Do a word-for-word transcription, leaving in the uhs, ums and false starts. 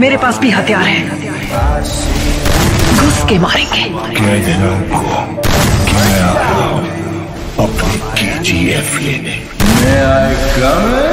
मेरे पास भी हथियार है, घुस के मारेंगे। कह देना उनको कि मैं आ रहा हूं अपनी के जी एफ लेने। मैं आएगा।